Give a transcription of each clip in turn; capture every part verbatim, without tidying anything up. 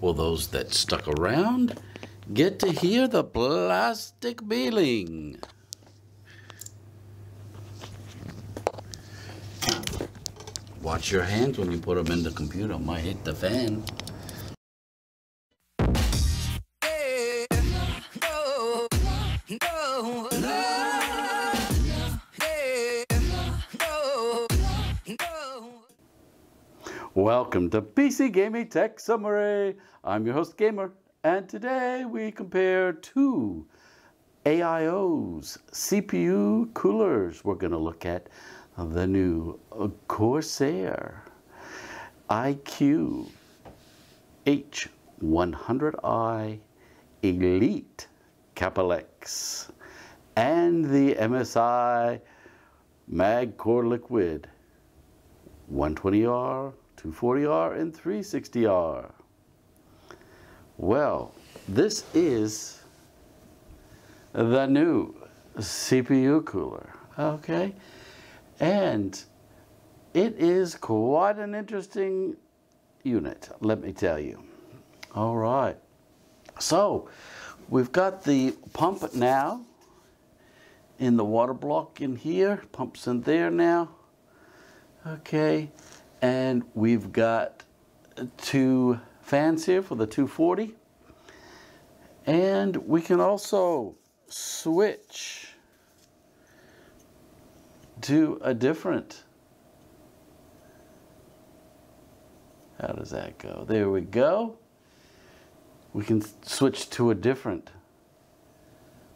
Will those that stuck around get to hear the plastic peeling? Watch your hands when you put them in the computer. Might hit the fan. Welcome to P C Gaming Tech Summary. I'm your host, Gamer, and today we compare two A I Os, C P U coolers. We're going to look at the new Corsair iCUE H one hundred i Elite Capellix and the M S I MAG CoreLiquid one twenty R, two forty R, and three sixty R. Well, this is the new C P U cooler, okay? And it is quite an interesting unit, let me tell you. All right. So we've got the pump now in the water block in here. Pump's in there now. Okay. And we've got two fans here for the two forty. And we can also switch to a different. How does that go? There we go. We can switch to a different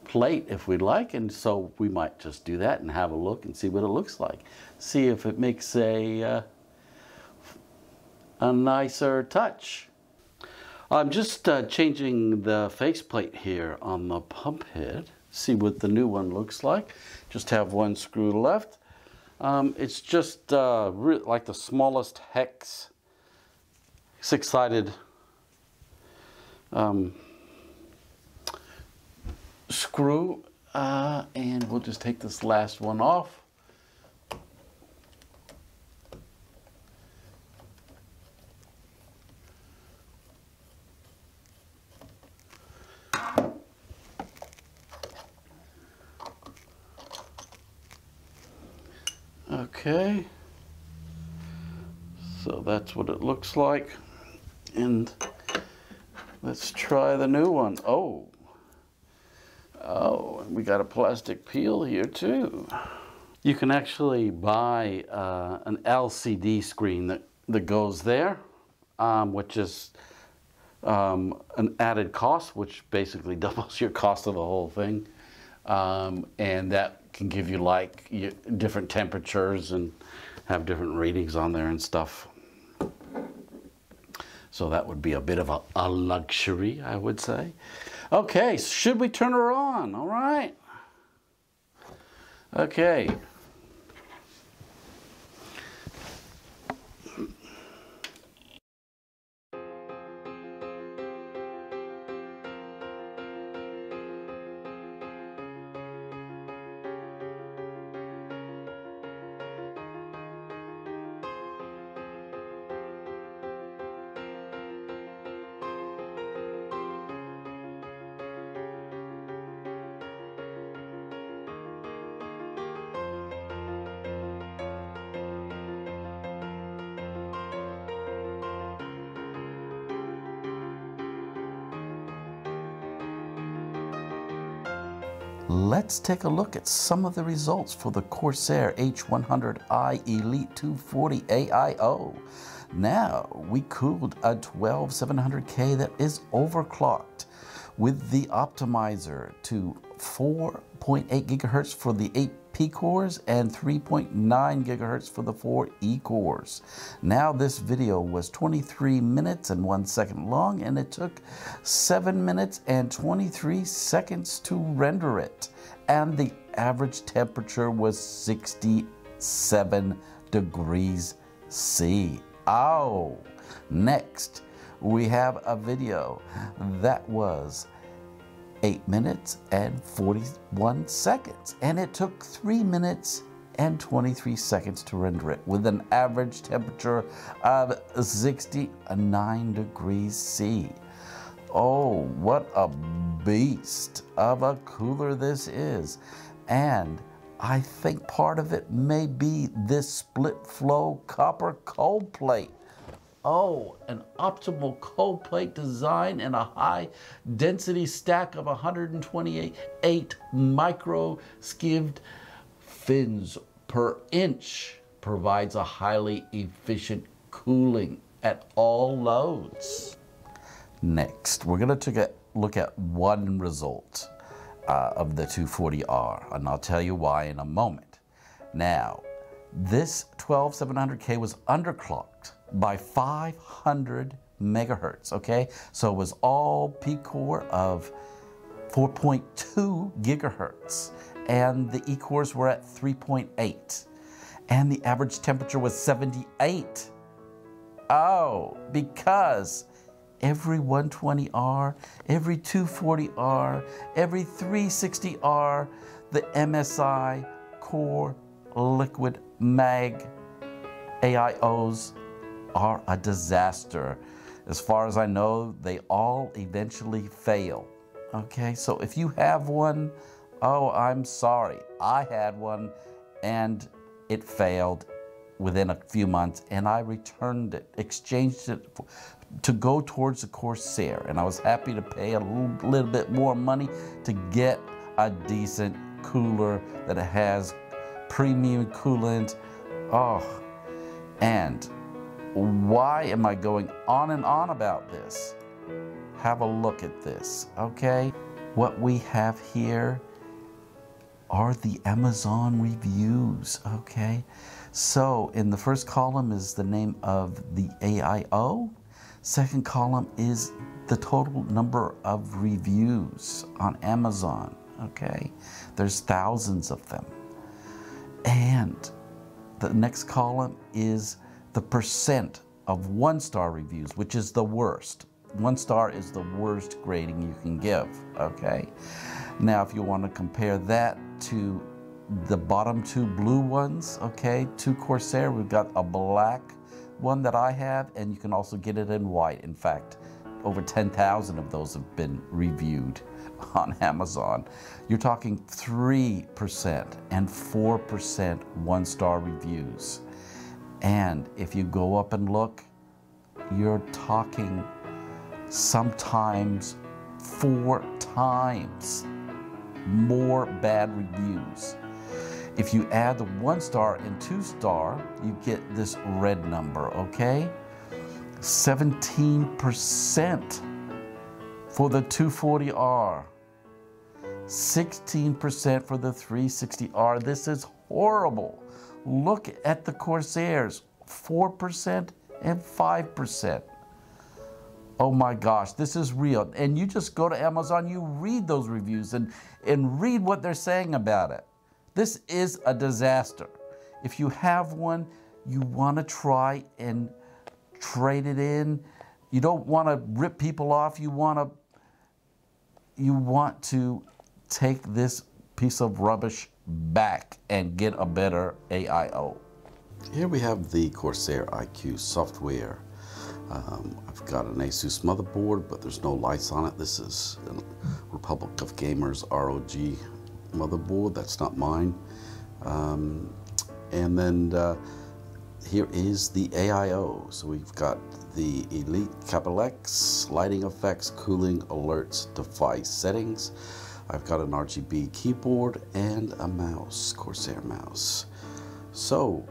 plate if we'd like, and so we might just do that and have a look and see what it looks like. See if it makes a uh, a nicer touch. I'm just uh, changing the faceplate here on the pump head. See what the new one looks like. Just have one screw left. Um, it's just uh, like the smallest hex, six-sided um, screw. Uh, and we'll just take this last one off. Okay, so that's what it looks like, and let's try the new one. Oh, oh, and we got a plastic peel here too. You can actually buy uh, an L C D screen that, that goes there, um, which is um, an added cost, which basically doubles your cost of the whole thing, um, and that can give you like you, different temperatures and have different readings on there and stuff. So that would be a bit of a, a luxury, I would say. Okay, should we turn her on? All right. Okay. Let's take a look at some of the results for the Corsair H one hundred i Elite two forty A I O. Now, we cooled a twelve seven hundred K that is overclocked with the optimizer to four point eight gigahertz for the eight P cores and three point nine gigahertz for the four E cores. Now this video was twenty-three minutes and one second long, and it took seven minutes and twenty-three seconds to render it. And the average temperature was sixty-seven degrees C. Ow! Next, we have a video that was eight minutes and forty-one seconds, and it took three minutes and twenty-three seconds to render it, with an average temperature of sixty-nine degrees C. Oh, what a beast of a cooler this is. And I think part of it may be this split flow copper cold plate. Oh, an optimal cold plate design and a high density stack of one hundred twenty-eight micro skived fins per inch provides a highly efficient cooling at all loads. Next, we're going to take a look at one result uh, of the two forty R, and I'll tell you why in a moment. Now, this twelve seven hundred K was underclocked by five hundred megahertz, okay? So it was all peak core of four point two gigahertz, and the E cores were at three point eight, and the average temperature was seventy-eight. Oh, because every one twenty R, every two forty R, every three sixty R, the M S I CoreLiquid MAG A I Os are a disaster. As far as I know, they all eventually fail. Okay, so if you have one, oh, I'm sorry. I had one and it failed within a few months, and I returned it, exchanged it for, to go towards the Corsair, and I was happy to pay a little, little bit more money to get a decent cooler that has premium coolant. Oh, and why am I going on and on about this? Have a look at this, okay? What we have here are the Amazon reviews, okay? So in the first column is the name of the A I O. Second column is the total number of reviews on Amazon, okay? There's thousands of them. And the next column is the percent of one-star reviews, which is the worst. One star is the worst grading you can give, okay? Now, if you want to compare that to the bottom two blue ones, okay, to Corsair, we've got a black one that I have, and you can also get it in white. In fact, over ten thousand of those have been reviewed on Amazon. You're talking three percent and four percent one-star reviews. And if you go up and look, you're talking sometimes four times more bad reviews. If you add the one star and two star, you get this red number, okay? seventeen percent for the two forty R, sixteen percent for the three sixty R. This is horrible. Look at the Corsairs, four percent and five percent. Oh my gosh, this is real. And you just go to Amazon, you read those reviews and, and read what they're saying about it. This is a disaster. If you have one, you want to try and trade it in. You don't want to rip people off. You want to, you want to take this piece of rubbish back and get a better A I O. Here we have the Corsair iCUE software. Um, I've got an ASUS motherboard, but there's no lights on it. This is a Republic of Gamers R O G motherboard. That's not mine. Um, and then uh, here is the A I O. So we've got the Elite Capellix, lighting effects, cooling, alerts, device settings. I've got an R G B keyboard and a mouse, Corsair mouse. So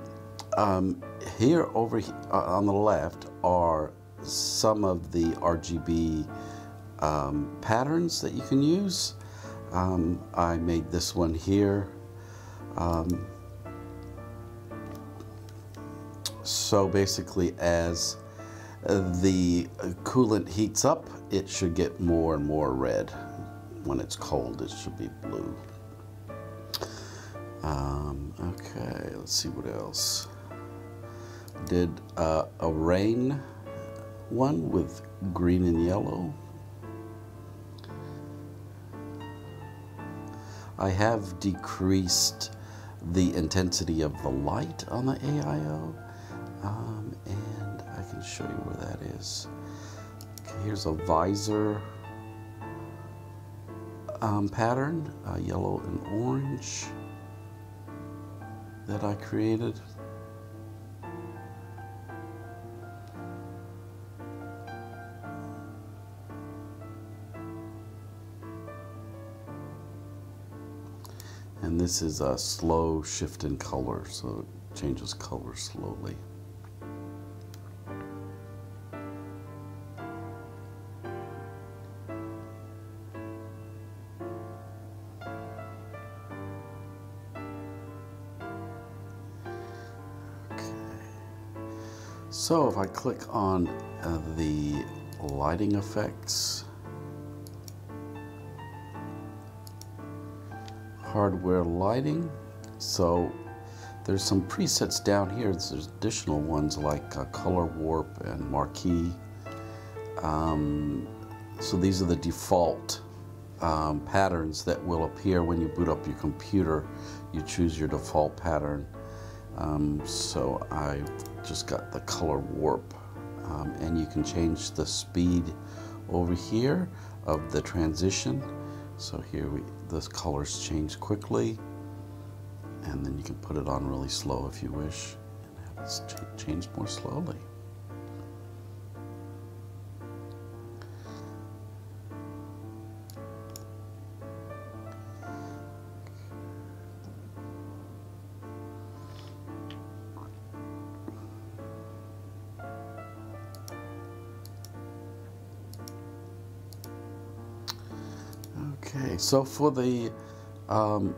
um, here over he uh, on the left are some of the R G B um, patterns that you can use. Um, I made this one here. Um, so basically, as the coolant heats up, it should get more and more red. When it's cold, it should be blue. Um, okay, let's see what else. Did uh, a rain one with green and yellow. I have decreased the intensity of the light on the A I O. Um, and I can show you where that is. Okay, here's a visor um, pattern, uh, yellow and orange, that I created. And this is a slow shift in color, so it changes color slowly. Okay. So if I click on uh, the lighting effects, hardware lighting. So there's some presets down here. There's additional ones like uh, color warp and marquee. Um, so these are the default um, patterns that will appear when you boot up your computer. You choose your default pattern. Um, so I just got the color warp, um, and you can change the speed over here of the transition. So here we, the colors change quickly, and then you can put it on really slow if you wish, and have it ch change more slowly. Okay, so for the um,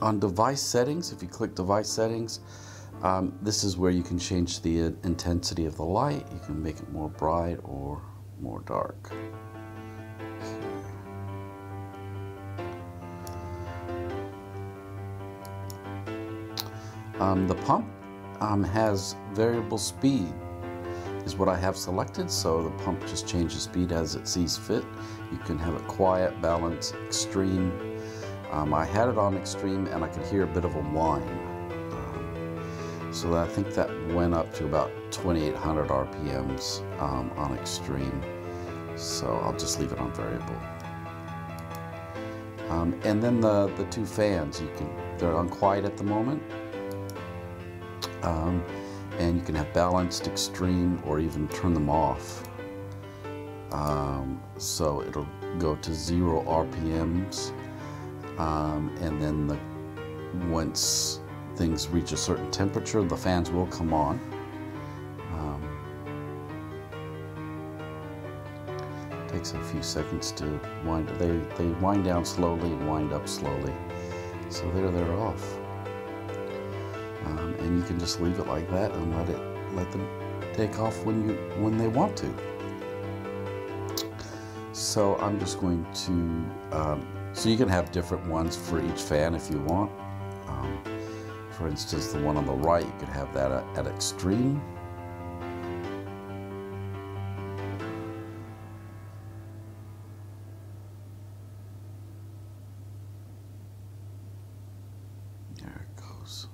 on device settings, if you click device settings, um, this is where you can change the uh, intensity of the light. You can make it more bright or more dark. Um, the pump um, has variable speed, is what I have selected, so the pump just changes speed as it sees fit. You can have it quiet, balance, extreme. Um, I had it on extreme and I could hear a bit of a whine. Um, so I think that went up to about twenty-eight hundred R P Ms um, on extreme. So I'll just leave it on variable. Um, and then the, the two fans, you can, they're on quiet at the moment. Um, And you can have balanced, extreme, or even turn them off. Um, so it'll go to zero R P Ms. Um, and then the, once things reach a certain temperature, the fans will come on. Um, takes a few seconds to wind. They, they wind down slowly and wind up slowly. So there they're off. Um, and you can just leave it like that and let it let them take off when you when they want to. So I'm just going to um, so you can have different ones for each fan if you want. Um, for instance, the one on the right, you could have that at, at extreme. There it goes.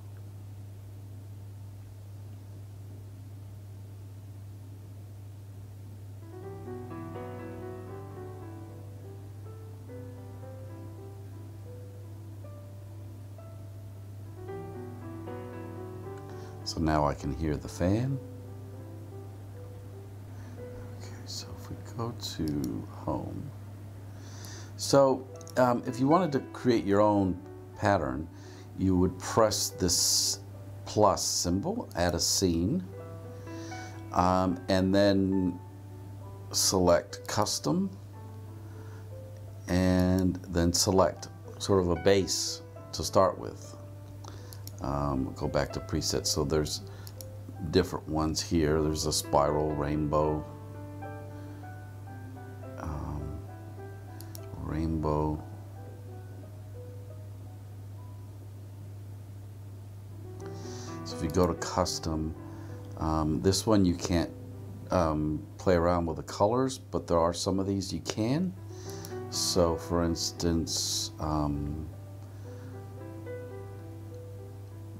So now I can hear the fan. Okay, so if we go to home. So um, if you wanted to create your own pattern, you would press this plus symbol, add a scene, um, and then select custom, and then select sort of a base to start with. Um, go back to presets. So there's different ones here. There's a spiral, rainbow, um, rainbow, so if you go to custom, um, this one you can't um, play around with the colors, but there are some of these you can. So for instance, um,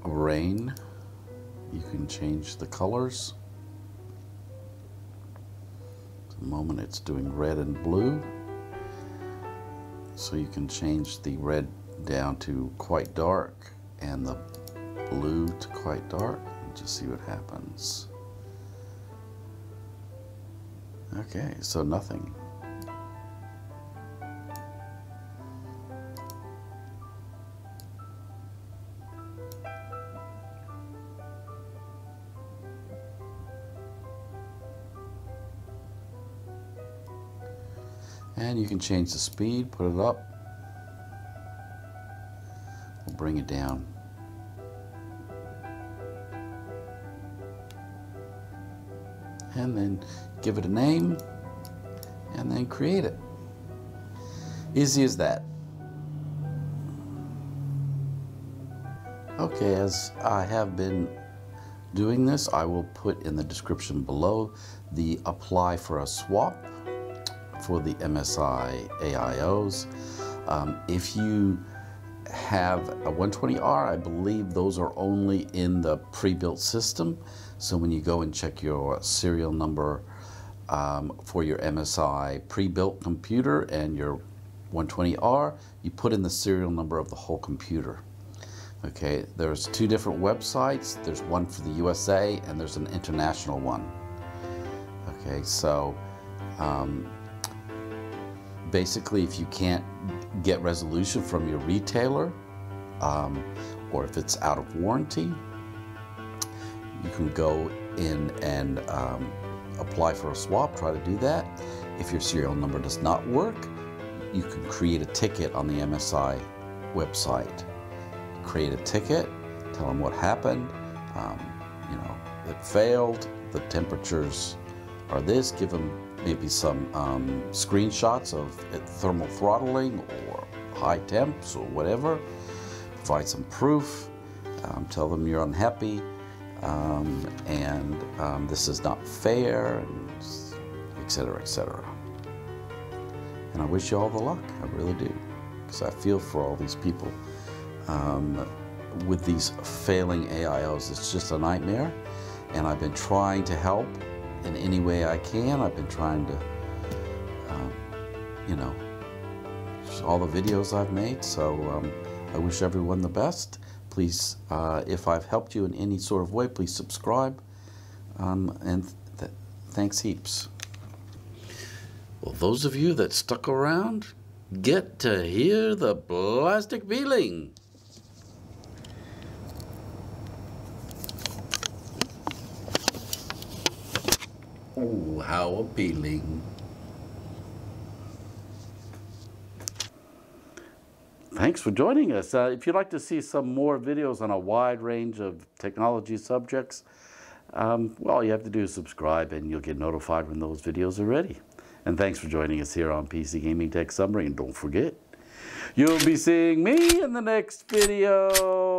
grain. You can change the colors. At the moment it's doing red and blue. So you can change the red down to quite dark and the blue to quite dark and just see what happens. Okay, so nothing. And you can change the speed, put it up, we'll bring it down. And then give it a name, and then create it. Easy as that. Okay, as I have been doing this, I will put in the description below the apply for a swap for the M S I A I Os. Um, if you have a one twenty R, I believe those are only in the pre-built system. So when you go and check your serial number um, for your M S I pre-built computer and your one twenty R, you put in the serial number of the whole computer. Okay, there's two different websites. There's one for the U S A and there's an international one. Okay, so um, basically, if you can't get resolution from your retailer, um, or if it's out of warranty, you can go in and um, apply for a swap, try to do that. If your serial number does not work, you can create a ticket on the M S I website. Create a ticket, tell them what happened, um, you know, it failed, the temperatures are this, give them maybe some um, screenshots of thermal throttling or high temps or whatever. Provide some proof. Um, tell them you're unhappy um, and um, this is not fair, and et cetera, et cetera. And I wish you all the luck. I really do, because I feel for all these people um, with these failing A I Os. It's just a nightmare, and I've been trying to help in any way I can. I've been trying to, um, you know, all the videos I've made, so um, I wish everyone the best. Please, uh, if I've helped you in any sort of way, please subscribe, um, and th thanks heaps. Well, those of you that stuck around get to hear the plastic peeling. Oh, how appealing. Thanks for joining us. Uh, if you'd like to see some more videos on a wide range of technology subjects, um, well, all you have to do is subscribe and you'll get notified when those videos are ready. And thanks for joining us here on P C Gaming Tech Summary. And don't forget, you'll be seeing me in the next video.